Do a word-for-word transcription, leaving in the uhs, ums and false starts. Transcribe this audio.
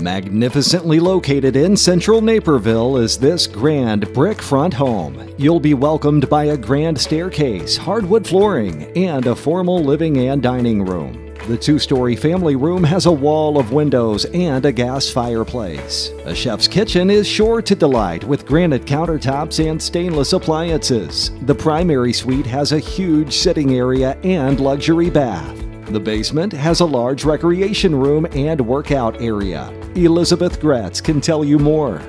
Magnificently located in central Naperville is this grand brick front home. You'll be welcomed by a grand staircase, hardwood flooring, and a formal living and dining room. The two-story family room has a wall of windows and a gas fireplace. A chef's kitchen is sure to delight with granite countertops and stainless appliances. The primary suite has a huge sitting area and luxury bath. The basement has a large recreation room and workout area. Elizabeth Gretz can tell you more.